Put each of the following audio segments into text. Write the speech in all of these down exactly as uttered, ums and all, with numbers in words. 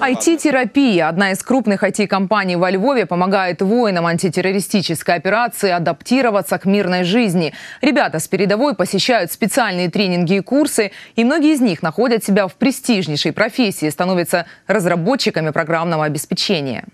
ай ти-терапия. Одна из крупных ай ти-компаний во Львове помогает воинам антитеррористической операции адаптироваться к мирной жизни. Ребята с передовой посещают специальные тренинги и курсы, и многие из них находят себя в престижнейшей профессии, становятся разработчиками программного обеспечения.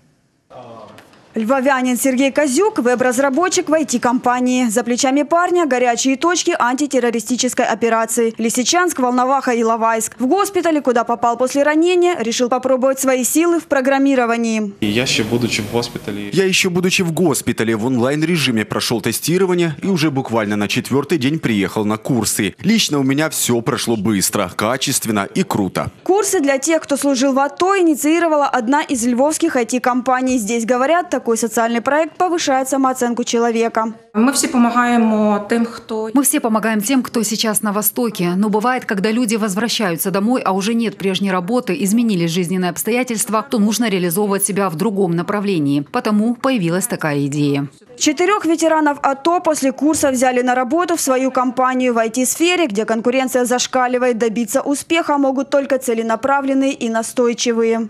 Львовянин Сергей Козюк – веб-разработчик в ай ти-компании. За плечами парня – горячие точки антитеррористической операции. Лисичанск, Волноваха, Иловайск. В госпитале, куда попал после ранения, решил попробовать свои силы в программировании. Я еще будучи в госпитале... Я еще будучи в госпитале в онлайн-режиме прошел тестирование и уже буквально на четвертый день приехал на курсы. Лично у меня все прошло быстро, качественно и круто. Курсы для тех, кто служил в АТО, инициировала одна из львовских ай ти-компаний. Здесь говорят, так Такой социальный проект повышает самооценку человека. Мы все помогаем тем, кто... Мы все помогаем тем, кто сейчас на Востоке. Но бывает, когда люди возвращаются домой, а уже нет прежней работы, изменились жизненные обстоятельства, то нужно реализовывать себя в другом направлении. Потому появилась такая идея. Четырех ветеранов АТО после курса взяли на работу в свою компанию в ай ти-сфере, где конкуренция зашкаливает. Добиться успеха могут только целенаправленные и настойчивые.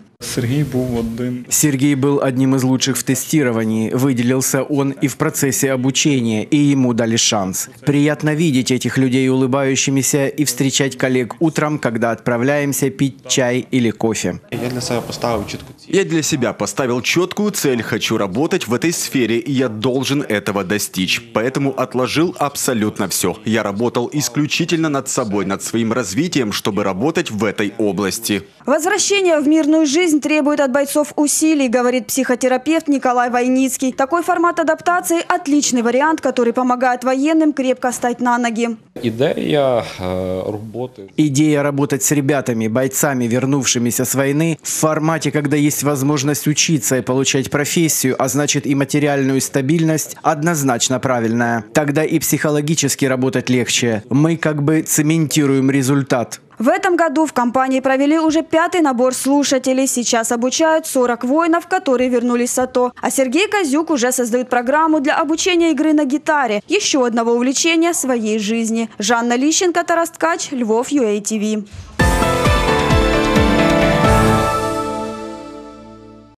Сергей был одним из лучших в тестировании. Выделился он и в процессе обучения, и ему дали шанс. Приятно видеть этих людей улыбающимися и встречать коллег утром, когда отправляемся пить чай или кофе. Я для себя поставил четкую цель. Я для себя поставил четкую цель. Хочу работать в этой сфере, и я должен этого достичь. Поэтому отложил абсолютно все. Я работал исключительно над собой, над своим развитием, чтобы работать в этой области. Возвращение в мирную жизнь требует от бойцов усилий, говорит психотерапевт Николай Вайницкий. Такой формат адаптации – отличный вариант, который помогает военным крепко стать на ноги. Идея, э, работы. Идея работать с ребятами, бойцами, вернувшимися с войны, в формате, когда есть возможность учиться и получать профессию, а значит и материальную стабильность, однозначно правильная. Тогда и психологически работать легче. Мы как бы цементируем результат. В этом году в компании провели уже пятый набор слушателей. Сейчас обучают сорок воинов, которые вернулись с АТО. А Сергей Козюк уже создает программу для обучения игры на гитаре. Еще одного увлечения своей жизни. Жанна Лищенко, Тарасткач, Львов, ю эй ти ви.